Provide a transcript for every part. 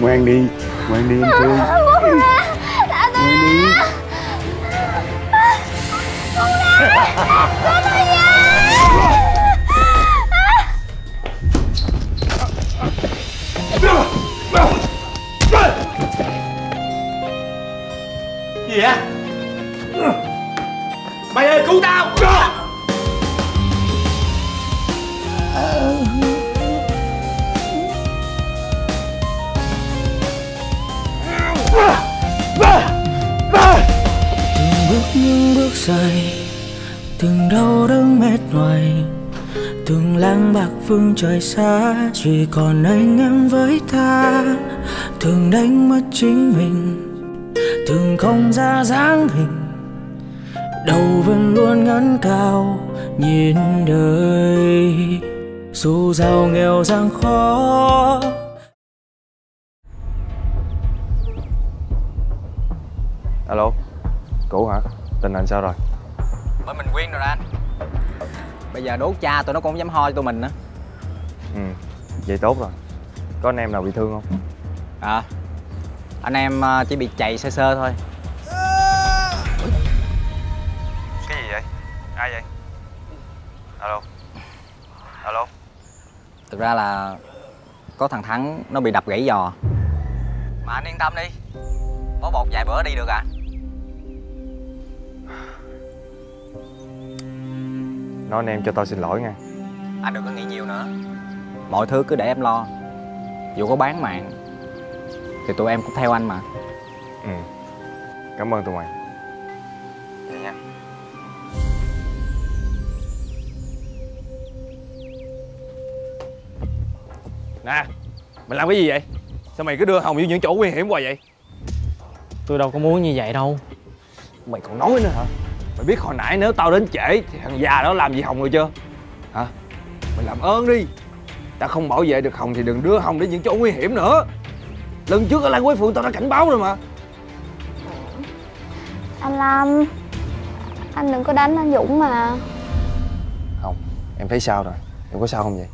Ngoan đi, ngoan đi em Thương. Đã tôi đi. Không nè, có tôi về. Gì vậy? Mày ơi cứu tao. Những bước dài, từng đau đớn mệt nhoài, từng lang bạc phương trời xa, chỉ còn anh em với ta. Từng đánh mất chính mình, từng không ra dáng hình, đầu vẫn luôn ngẩng cao nhìn đời. Dù giàu nghèo gian khó. Alo, Cũ hả? Tình hình sao rồi? Bởi mình quyên rồi đó anh. Bây giờ đốt cha tụi nó cũng không dám ho cho tụi mình nữa. Ừ, vậy tốt rồi. Có anh em nào bị thương không? À, anh em chỉ bị chạy sơ sơ thôi. Cái gì vậy? Ai vậy? Alo? Alo? Thực ra là có thằng Thắng nó bị đập gãy giò. Mà anh yên tâm đi, bó bột vài bữa đi được à? Nói anh em cho tao xin lỗi nha. Anh đừng có nghĩ nhiều nữa. Mọi thứ cứ để em lo. Dù có bán mạng thì tụi em cũng theo anh mà. Ừ, cảm ơn tụi mày. Vậy nha. Nè, mày làm cái gì vậy? Sao mày cứ đưa Hồng vô những chỗ nguy hiểm hoài vậy? Tôi đâu có muốn như vậy đâu. Mày còn nói nữa hả? Mày biết hồi nãy nếu tao đến trễ thì thằng già đó làm gì Hồng rồi chưa? Hả? Mày làm ơn đi. Tao không bảo vệ được Hồng thì đừng đưa Hồng đến những chỗ nguy hiểm nữa. Lần trước ở Lan Quế Phượng tao đã cảnh báo rồi mà. Anh Lâm, anh đừng có đánh anh Dũng mà. Hồng, em thấy sao rồi? Em có sao không vậy?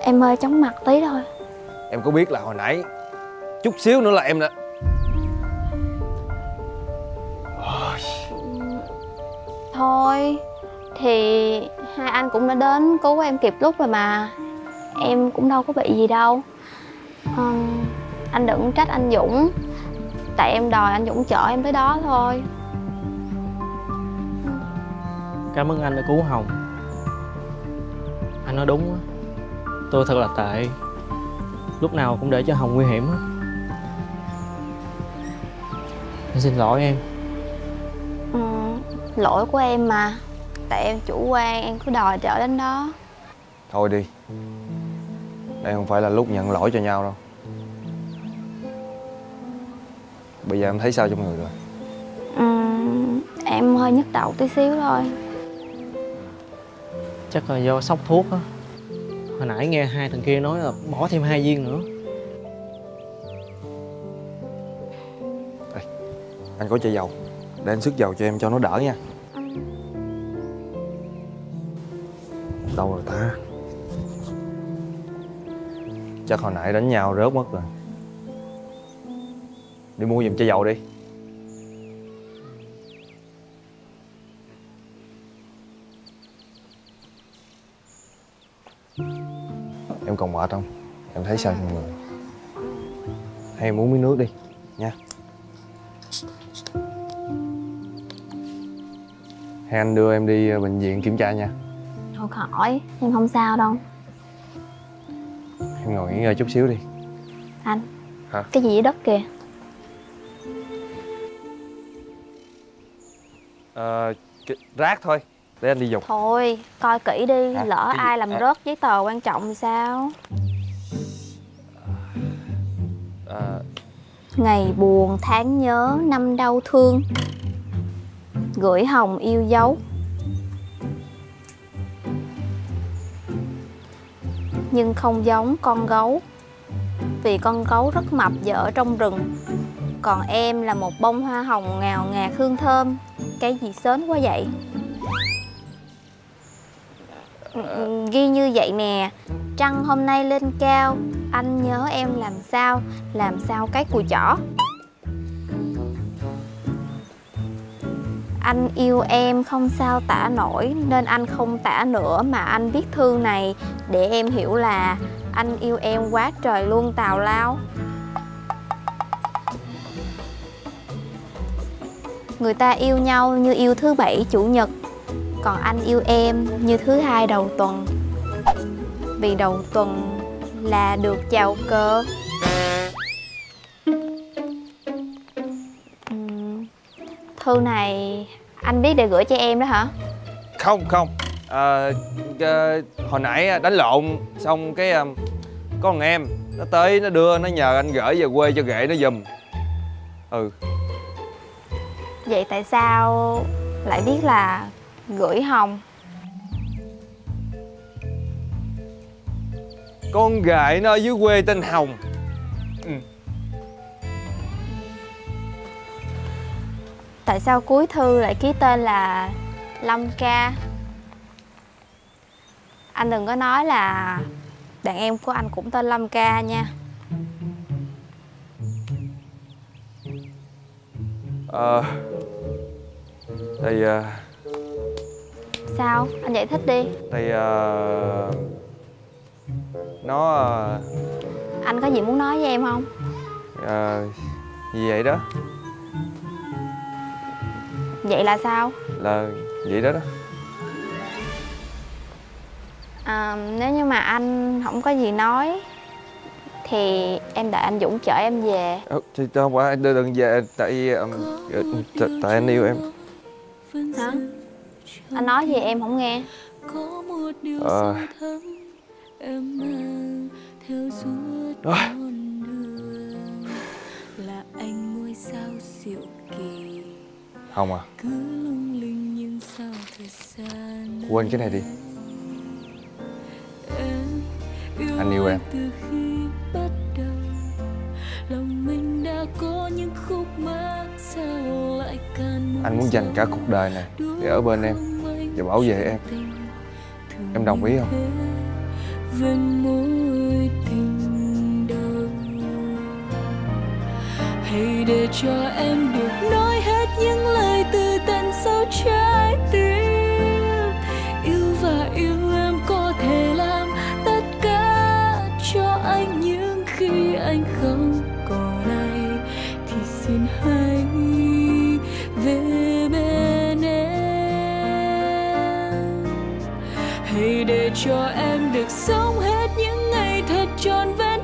Em hơi chóng mặt tí thôi. Em có biết là hồi nãy chút xíu nữa là em đã... Thôi thì hai anh cũng đã đến cứu em kịp lúc rồi mà. Em cũng đâu có bị gì đâu. Anh đừng trách anh Dũng. Tại em đòi anh Dũng chở em tới đó thôi. Cảm ơn anh đã cứu Hồng. Anh nói đúng á. Tôi thật là tệ. Lúc nào cũng để cho Hồng nguy hiểm á. Anh xin lỗi em. Lỗi của em mà. Tại em chủ quan, em cứ đòi chở đến đó. Thôi đi. Đây không phải là lúc nhận lỗi cho nhau đâu. Bây giờ em thấy sao trong người rồi? Em hơi nhức đầu tí xíu thôi. Chắc là do sốc thuốc á. Hồi nãy nghe hai thằng kia nói là bỏ thêm 2 viên nữa. Ê, anh có chai dầu. Để anh xức dầu cho em cho nó đỡ nha. Đâu rồi ta? Chắc hồi nãy đánh nhau rớt mất rồi. Đi mua giùm chai dầu đi. Em còn mệt không? Em thấy sao mọi người? Hay em uống miếng nước đi nha. Hay anh đưa em đi bệnh viện kiểm tra nha. Thôi khỏi, em không sao đâu. Em ngồi nghỉ ngơi chút xíu đi. Anh. Hả? Cái gì vậy đất kìa? Rác thôi. Để anh đi dùng. Thôi, coi kỹ đi. Hả? Lỡ ai làm rớt giấy tờ quan trọng thì sao? Ngày buồn tháng nhớ, năm đau thương, gửi Hồng yêu dấu. Nhưng không giống con gấu, vì con gấu rất mập dở trong rừng. Còn em là một bông hoa hồng ngào ngạt hương thơm. Cái gì sến quá vậy? ghi như vậy nè: trăng hôm nay lên cao, anh nhớ em làm sao cái cùi chỏ. Anh yêu em không sao tả nổi, nên anh không tả nữa mà anh viết thư này để em hiểu là anh yêu em quá trời luôn tào lao. Người ta yêu nhau như yêu thứ bảy chủ nhật, còn anh yêu em như thứ hai đầu tuần, vì đầu tuần là được chào cờ. Thư này anh biết để gửi cho em đó hả? Không không, hồi nãy đánh lộn xong cái có thằng em nó tới nó đưa, nó nhờ anh gửi về quê cho ghệ nó giùm. Ừ. Vậy tại sao lại biết là gửi Hồng? Con gái nó ở dưới quê tên Hồng. Ừ. Tại sao cuối thư lại ký tên là Lâm Ca? Anh đừng có nói là đàn em của anh cũng tên Lâm Ca nha. Thì sao? Anh giải thích đi. Thì nó anh có gì muốn nói với em không? Gì vậy đó? Vậy là sao? Là vậy đó đó. Nếu như mà anh không có gì nói thì em đợi anh Dũng chở em về. Thì không phải, anh đừng về, tại anh yêu em. Hả? Anh nói gì em không nghe? Không à, quên cái này đi. Anh yêu em. Anh muốn dành cả cuộc đời này để ở bên em và bảo vệ em. Em đồng ý không? Hãy để cho em được nói hết những lời từ tận sâu trái tim. Yêu và yêu em có thể làm tất cả cho anh, nhưng khi anh không còn ai thì xin hãy về bên em. Hãy để cho em được sống hết những ngày thật trọn vẹn.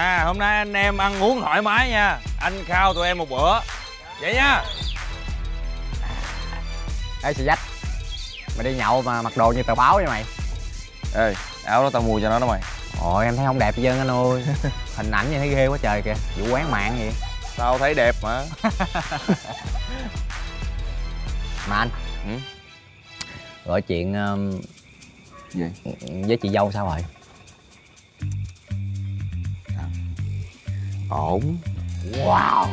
Nè, hôm nay anh em ăn uống thoải mái nha. Anh khao tụi em một bữa. Vậy nha. Ê xì dách, mày đi nhậu mà mặc đồ như tờ báo vậy mày. Ê, áo đó tao mua cho nó đó mày. Ôi, em thấy không đẹp gì dân anh ơi. Hình ảnh như thấy ghê quá trời kìa. Vụ quán mạng vậy. Tao thấy đẹp mà. Mà anh, gọi chuyện gì? Với chị dâu sao rồi? Ổn. Wow.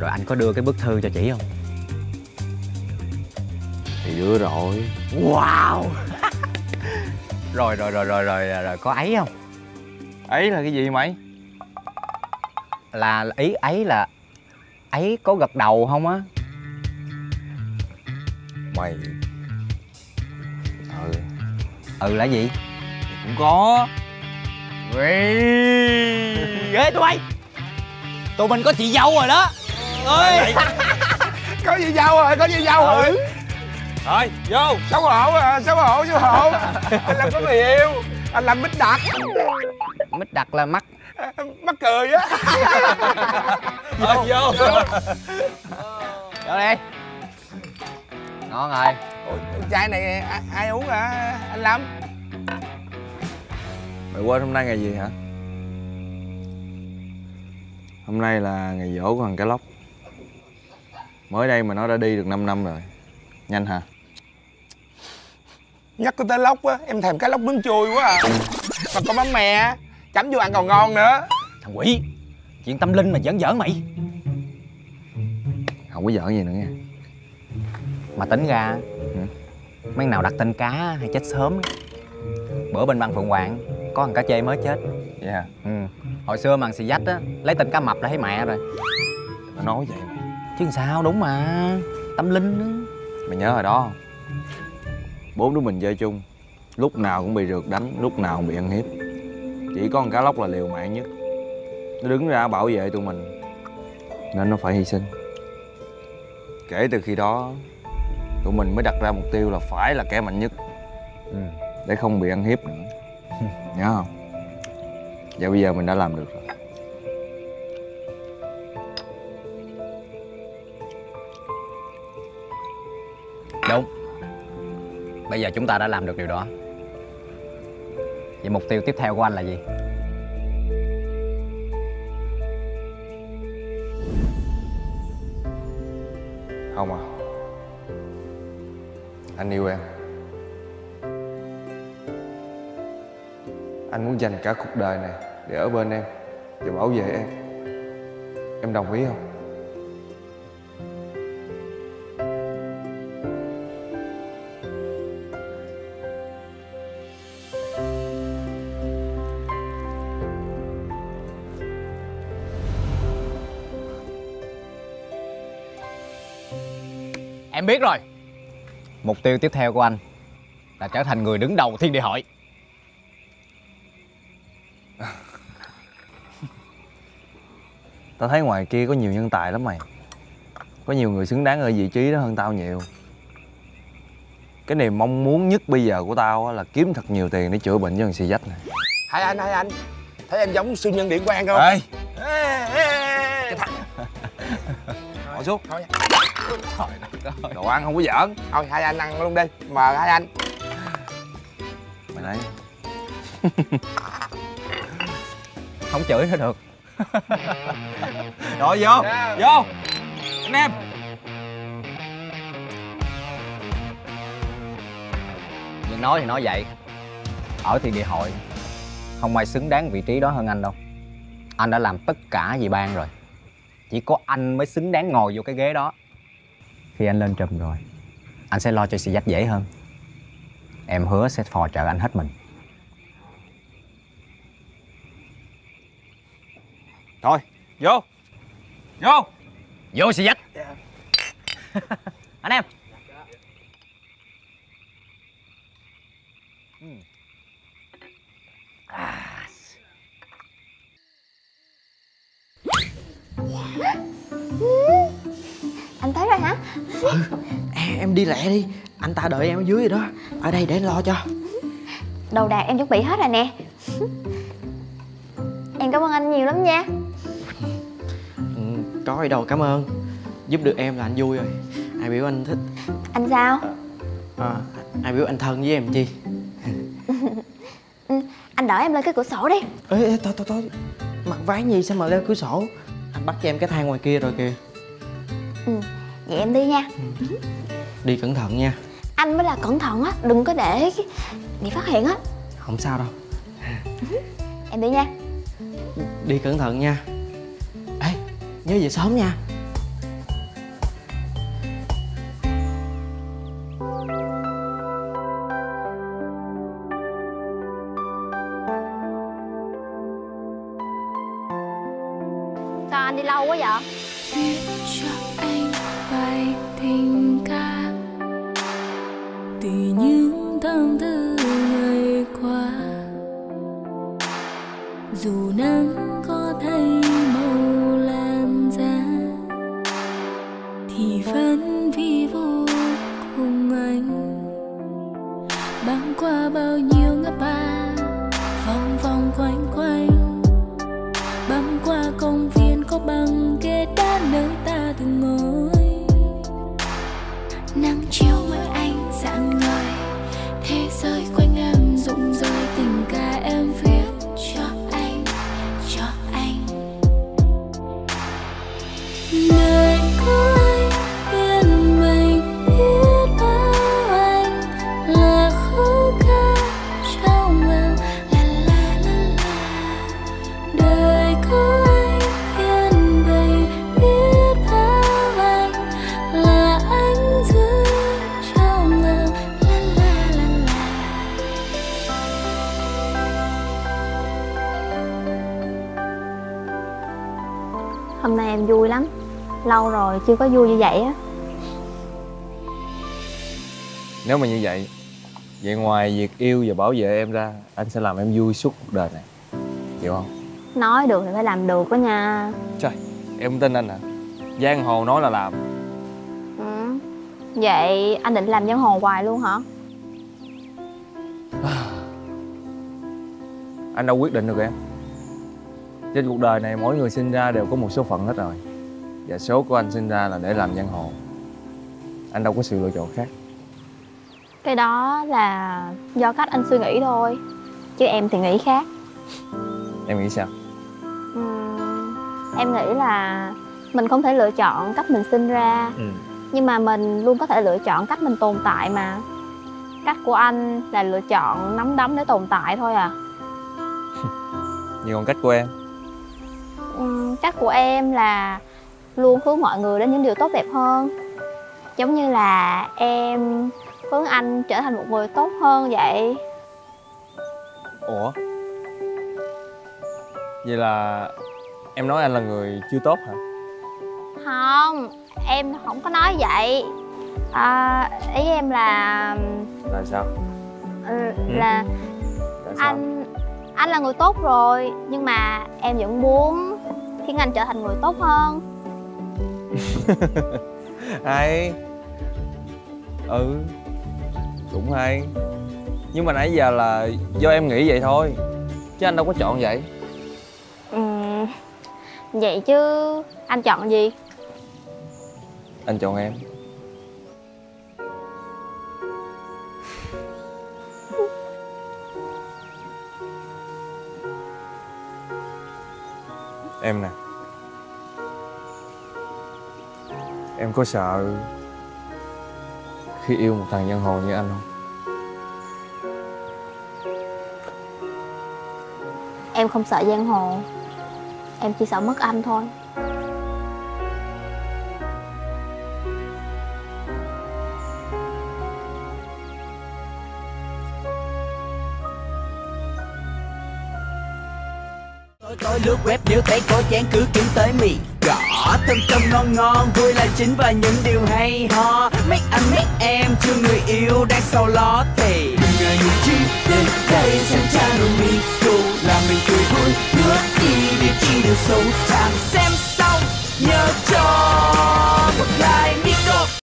Rồi anh có đưa cái bức thư cho chị không? Thì đưa rồi. Wow. Rồi có ấy không? Ấy là cái gì mày? Là ý ấy là ấy có gật đầu không á? Mày. Ừ. Ừ là gì? Cũng có. Ghê tụi bay, tụi mình có chị dâu rồi đó. Ơi có chị dâu rồi, có chị dâu rồi. Thôi vô. Xấu hổ à, xấu hổ, xấu hổ. Anh làm có người yêu, anh làm mít đặc. Mít đặc là mắc cười á. Vô vô. Vô đi. Ngon rồi. Ủa, chai này ai uống hả anh Lâm? Mày quên hôm nay ngày gì hả? Hôm nay là ngày giỗ của thằng Cá Lóc. Mới đây mà nó đã đi được 5 năm rồi. Nhanh hả? Nhắc tới lóc á, em thèm cá lóc nướng chui quá à. Mà có mắm mè, chấm vô ăn còn ngon nữa. Thằng quỷ, chuyện tâm linh mà giỡn giỡn mày. Không có giỡn gì nữa nha. Mà tính ra, mấy nào đặt tên cá hay chết sớm đó. Bữa bên Văn Phượng Hoàng, có thằng cá chê mới chết. Dạ yeah. Hồi xưa mà thằng xì dách á, lấy tên cá mập là thấy mẹ rồi. Nó nói vậy mày. Chứ sao, đúng mà, tâm linh đó. Mày nhớ hồi đó không? Bốn đứa mình chơi chung, lúc nào cũng bị rượt đánh, lúc nào cũng bị ăn hiếp. Chỉ có con Cá Lóc là liều mạng nhất. Nó đứng ra bảo vệ tụi mình nên nó phải hy sinh. Kể từ khi đó, tụi mình mới đặt ra mục tiêu là phải là kẻ mạnh nhất, để không bị ăn hiếp nữa. Nhớ không? Và bây giờ mình đã làm được rồi. Đúng. Bây giờ chúng ta đã làm được điều đó. Vậy mục tiêu tiếp theo của anh là gì? Không à, anh yêu em. Anh muốn dành cả cuộc đời này để ở bên em và bảo vệ em. Em đồng ý không? Em biết rồi. Mục tiêu tiếp theo của anh là trở thành người đứng đầu thiên địa hội. Tao thấy ngoài kia có nhiều nhân tài lắm mày. Có nhiều người xứng đáng ở vị trí đó hơn tao nhiều. Cái niềm mong muốn nhất bây giờ của tao là kiếm thật nhiều tiền để chữa bệnh cho thằng xì dách này. Hai anh, thấy em giống siêu nhân Điện Quang không? Ê. Ngồi xuống. Thôi nha. Đồ ăn không có giỡn. Thôi hai anh ăn luôn đi. Mời hai anh. Mày lấy. Không chửi nữa được. Rồi vô. Vô. Anh em. Nhưng nói thì nói vậy, ở thì địa hội không ai xứng đáng vị trí đó hơn anh đâu. Anh đã làm tất cả vì bang rồi. Chỉ có anh mới xứng đáng ngồi vô cái ghế đó. Khi anh lên trùm rồi, anh sẽ lo cho xì dách dễ hơn. Em hứa sẽ phò trợ anh hết mình. Thôi, vô. Vô. Vô xì dách. Anh em. Anh tới rồi hả? Em đi lẹ đi, anh ta đợi em ở dưới rồi đó. Ở đây để anh lo cho. Đồ đạc em chuẩn bị hết rồi nè. Em cảm ơn anh nhiều lắm nha. Có gì đâu cảm ơn. Giúp được em là anh vui rồi. Ai biểu anh thích. Anh sao? Ai biểu anh thân với em chi. Anh đỡ em lên cái cửa sổ đi. Ê, thôi. Mặc váy gì sao mà leo cửa sổ. Anh bắt cho em cái thang ngoài kia rồi kìa. Vậy em đi nha. Đi cẩn thận nha. Anh mới là cẩn thận á, đừng có để bị phát hiện á. Không sao đâu. Em đi nha. Đi cẩn thận nha. Ê, nhớ về sớm nha. Sao anh đi lâu quá vậy? Dù nắng có thay màu lan giá thì vẫn vi vu cùng anh, băng qua bao nhiêu ngã ba, vòng vòng quanh quanh, băng qua công viên có băng ghế đá nơi ta từng ngồi. Hôm nay em vui lắm, lâu rồi chưa có vui như vậy á. Nếu mà như vậy, vậy ngoài việc yêu và bảo vệ em ra, anh sẽ làm em vui suốt cuộc đời này, hiểu không? Nói được thì phải làm được đó nha. Trời, em không tin anh hả? Giang hồ nói là làm. Ừ, vậy anh định làm giang hồ hoài luôn hả? Anh đâu quyết định được em. Trên cuộc đời này mỗi người sinh ra đều có một số phận hết rồi. Và số của anh sinh ra là để làm giang hồ. Anh đâu có sự lựa chọn khác. Cái đó là do cách anh suy nghĩ thôi. Chứ em thì nghĩ khác. Em nghĩ sao? Em nghĩ là mình không thể lựa chọn cách mình sinh ra. Nhưng mà mình luôn có thể lựa chọn cách mình tồn tại mà. Cách của anh là lựa chọn nắm đấm để tồn tại thôi à. Nhưng còn cách của em? Cách của em là luôn hướng mọi người đến những điều tốt đẹp hơn. Giống như là em hướng anh trở thành một người tốt hơn vậy. Ủa? Vậy là em nói anh là người chưa tốt hả? Không, em không có nói vậy. Ý em là... Là sao? Là... Anh là người tốt rồi, nhưng mà em vẫn muốn khiến anh trở thành người tốt hơn. Hay. Ừ, cũng hay. Nhưng mà nãy giờ là do em nghĩ vậy thôi, chứ anh đâu có chọn vậy. Vậy chứ anh chọn gì? Anh chọn em. Em nè, em có sợ khi yêu một thằng giang hồ như anh không? Em không sợ giang hồ, em chỉ sợ mất anh thôi. Tôi lướt web nếu thấy có chán cứ kiếm tới mì gõ, thơm thơm ngon ngon, vui là chính và những điều hay ho. Make anh make em chưa người yêu đang sau ló thì đừng ngại nhục chi đến đây xem channel mình, dù là mình cười vui nước đi để chi được sống thẳng xem.